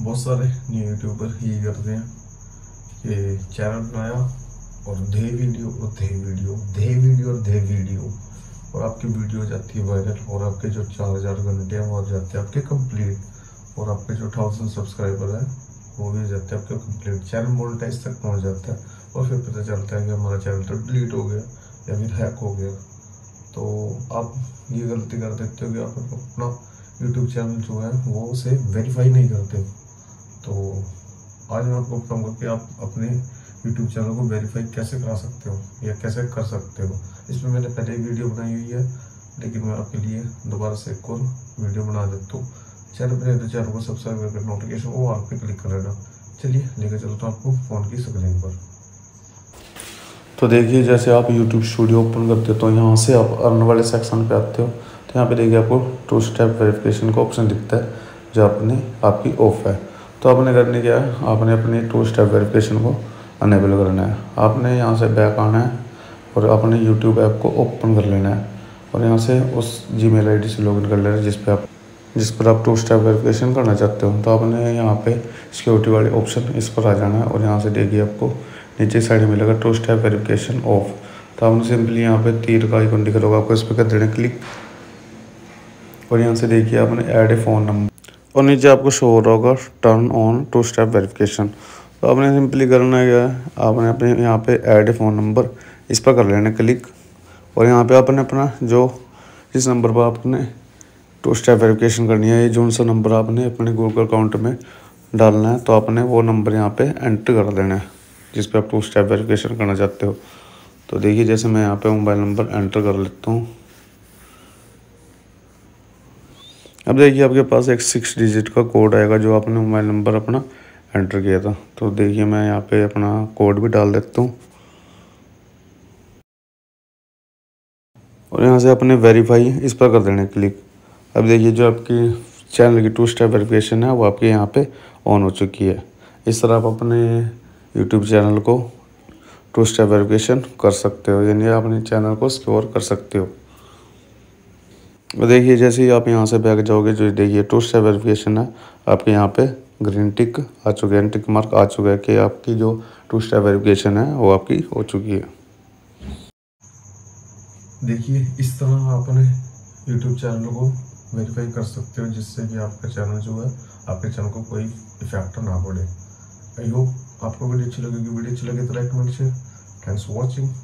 बहुत सारे new YouTuber ये करते हैं कि चैनल बनाया और दे वीडियो और दे वीडियो दे वीडियो और दे वीडियो और आपकी वीडियो जाती है वायरल और आपके जो 4000 घंटे हैं वो जाते हैं आपके कंप्लीट और आपके जो 1000 सब्सक्राइबर हैं वो भी जाते हैं आपके कंप्लीट। चैनल मोनेटाइज तक पहुंच जाता है और फिर पता चलता है कि हमारा चैनल तो डिलीट हो गया या फिर हैक हो गया। तो आप ये गलती कर देते हो कि आप अपना यूट्यूब चैनल जो है वो उसे वेरीफाई नहीं करते। तो आज मैं आपको बताऊँगा कि आप अपने यूट्यूब चैनल को वेरीफाई कैसे करा सकते हो या कैसे कर सकते हो। इसमें मैंने पहले एक वीडियो बनाई हुई है, लेकिन मैं आपके लिए दोबारा से एक और वीडियो बना देता हूँ। चैनल को सब्सक्राइब करके नोटिफिकेशन वो आप पे क्लिक कर लेना। चलिए लेकर चलता हूँ आपको फ़ोन की स्क्रीन पर। तो देखिए जैसे आप यूट्यूब स्टूडियो ओपन करते हो, यहाँ से आप अर्न वाले सेक्शन पर आते हो तो यहाँ पर देखिए आपको 2-स्टेप वेरीफिकेशन का ऑप्शन दिखता है जो आपकी ऑफ है। तो आपने करने क्या है, आपने अपने 2-स्टेप वेरीफिकेशन को अनेबल करना है। आपने यहाँ से बैक आना है और अपने YouTube ऐप को ओपन कर लेना है और यहाँ से उस Gmail ID से लॉगिन कर लेना है जिस पर आप 2-स्टेप वेरिफिकेशन करना चाहते हो। तो आपने यहाँ पे सिक्योरिटी वाले ऑप्शन इस पर आ जाना है और यहाँ से देखिए आपको नीचे साइड में मिलेगा 2-स्टेप वेरिफिकेशन ऑफ। तो आपने सिंपली यहाँ पे तीर का आइकन दिख रहा होगा, आपको इस पर कर देना क्लिक और यहाँ से देखिए आपने ऐड ए फ़ोन नंबर और नीचे आपको शो हो रहा होगा टर्न ऑन 2-स्टेप वेरिफिकेशन। तो आपने सिंपली करना क्या है, आपने अपने यहाँ पे ऐड फ़ोन नंबर इस पर कर लेना क्लिक और यहाँ पे आपने अपना जिस नंबर पर आपने 2-स्टेप वेरिफिकेशन करनी है, ये जो सा नंबर आपने अपने गूगल अकाउंट में डालना है तो आपने वो नंबर यहाँ पे एंटर कर देना है जिस पे आप 2-स्टेप वेरिफिकेशन करना चाहते हो। तो देखिए जैसे मैं यहाँ पे मोबाइल नंबर एंटर कर लेता हूँ। अब देखिए आपके पास एक 6 डिजिट का कोड आएगा जो आपने मोबाइल नंबर अपना एंटर किया था। तो देखिए मैं यहाँ पे अपना कोड भी डाल देता हूँ और यहाँ से अपने वेरीफाई इस पर कर देना क्लिक। अब देखिए जो आपकी चैनल की 2-स्टेप वेरिफिकेशन है वो आपके यहाँ पे ऑन हो चुकी है। इस तरह आप अपने यूट्यूब चैनल को 2-स्टेप वेरिफिकेशन कर सकते हो, यानी अपने चैनल को सिक्योर कर सकते हो। और देखिए जैसे ही आप यहाँ से बैक जाओगे जो देखिए 2-स्टेप वेरिफिकेशन है आपके यहाँ पे ग्रीन टिक आ चुके हैं, टिक मार्क आ चुका है कि आपकी जो 2-स्टेप वेरिफिकेशन है वो आपकी हो चुकी है। देखिए इस तरह आप अपने यूट्यूब चैनल को वेरीफाई कर सकते हो जिससे कि आपका चैनल जो है आपके चैनल को कोई इफेक्ट ना पड़े। आई होप आपको वीडियो अच्छी लगेगी। वीडियो अच्छी लगे तो like comment share. Thanks for watching.